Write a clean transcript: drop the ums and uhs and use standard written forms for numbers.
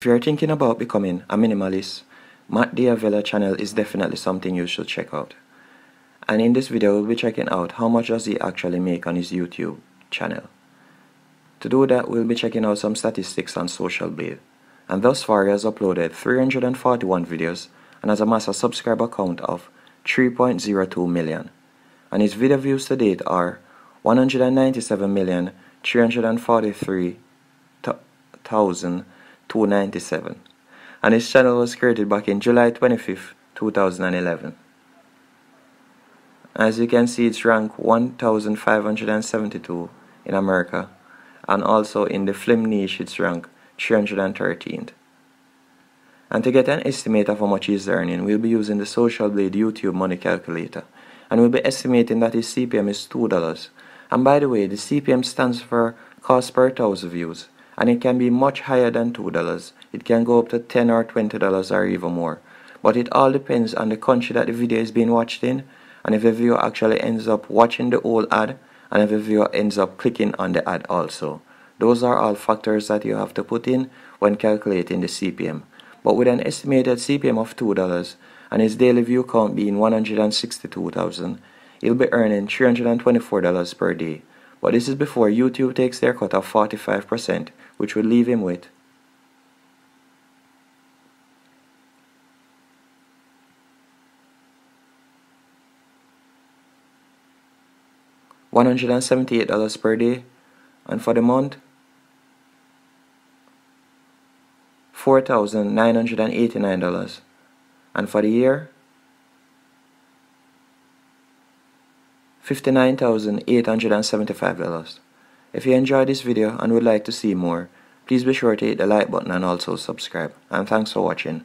If you're thinking about becoming a minimalist, Matt D'Avella channel is definitely something you should check out. And in this video, we'll be checking out how much does he actually make on his YouTube channel. To do that, we'll be checking out some statistics on Social Blade. And thus far, he has uploaded 341 videos and has amassed a subscriber count of 3.02 million. And his video views to date are 197,343,297, and his channel was created back in July 25th, 2011. As you can see, it's ranked 1,572 in America, and also in the film niche it's ranked 313th. And to get an estimate of how much he's earning, we'll be using the Social Blade YouTube money calculator, and we'll be estimating that his CPM is $2. And by the way, the CPM stands for cost per 1,000 views, and it can be much higher than $2. It can go up to $10 or $20 or even more. But it all depends on the country that the video is being watched in, and if the viewer actually ends up watching the whole ad, and if the viewer ends up clicking on the ad also. Those are all factors that you have to put in when calculating the CPM. But with an estimated CPM of $2, and his daily view count being 162,000, he'll be earning $324 per day. But this is before YouTube takes their cut of 45%, which would leave him with $178 per day, and for the month, $4,989, and for the year, $59,875. If you enjoyed this video and would like to see more, please be sure to hit the like button and also subscribe. And thanks for watching.